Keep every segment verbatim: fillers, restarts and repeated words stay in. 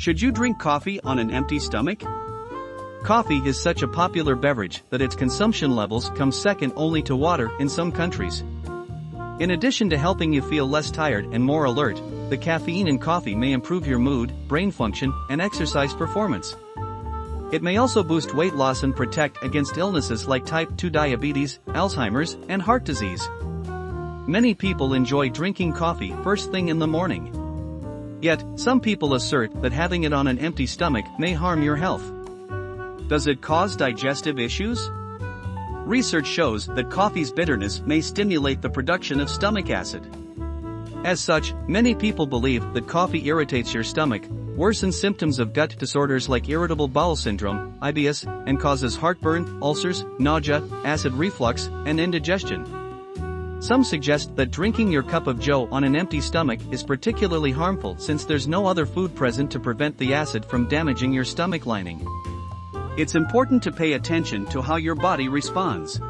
Should you drink coffee on an empty stomach? Coffee is such a popular beverage that its consumption levels come second only to water in some countries. In addition to helping you feel less tired and more alert, the caffeine in coffee may improve your mood, brain function, and exercise performance. It may also boost weight loss and protect against illnesses like type two diabetes, Alzheimer's, and heart disease. Many people enjoy drinking coffee first thing in the morning. Yet, some people assert that having it on an empty stomach may harm your health. Does it cause digestive issues? Research shows that coffee's bitterness may stimulate the production of stomach acid. As such, many people believe that coffee irritates your stomach, worsens symptoms of gut disorders like irritable bowel syndrome, I B S, and causes heartburn, ulcers, nausea, acid reflux, and indigestion. Some suggest that drinking your cup of joe on an empty stomach is particularly harmful since there's no other food present to prevent the acid from damaging your stomach lining. It's important to pay attention to how your body responds.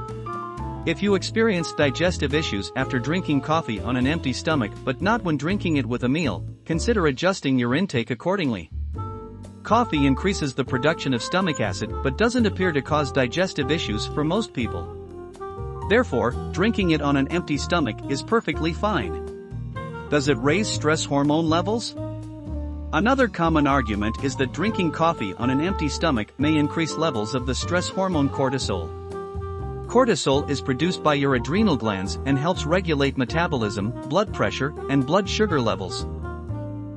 If you experience digestive issues after drinking coffee on an empty stomach but not when drinking it with a meal, consider adjusting your intake accordingly. Coffee increases the production of stomach acid but doesn't appear to cause digestive issues for most people. Therefore, drinking it on an empty stomach is perfectly fine. Does it raise stress hormone levels? Another common argument is that drinking coffee on an empty stomach may increase levels of the stress hormone cortisol. Cortisol is produced by your adrenal glands and helps regulate metabolism, blood pressure, and blood sugar levels.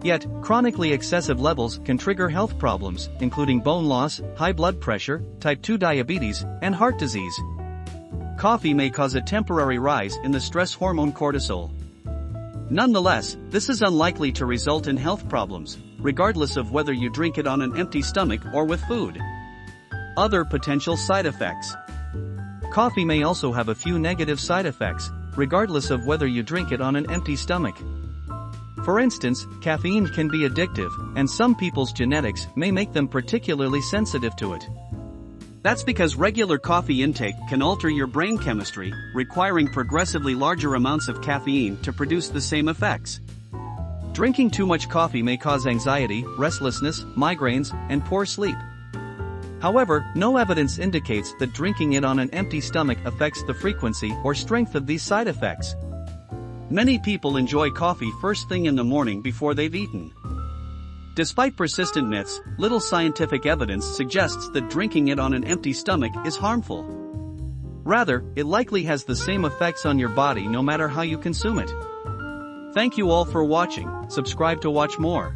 Yet, chronically excessive levels can trigger health problems, including bone loss, high blood pressure, type two diabetes, and heart disease. Coffee may cause a temporary rise in the stress hormone cortisol. Nonetheless, this is unlikely to result in health problems, regardless of whether you drink it on an empty stomach or with food. Other potential side effects. Coffee may also have a few negative side effects, regardless of whether you drink it on an empty stomach. For instance, caffeine can be addictive, and some people's genetics may make them particularly sensitive to it. That's because regular coffee intake can alter your brain chemistry, requiring progressively larger amounts of caffeine to produce the same effects. Drinking too much coffee may cause anxiety, restlessness, migraines, and poor sleep. However, no evidence indicates that drinking it on an empty stomach affects the frequency or strength of these side effects. Many people enjoy coffee first thing in the morning before they've eaten. Despite persistent myths, little scientific evidence suggests that drinking it on an empty stomach is harmful. Rather, it likely has the same effects on your body no matter how you consume it. Thank you all for watching. Subscribe to watch more.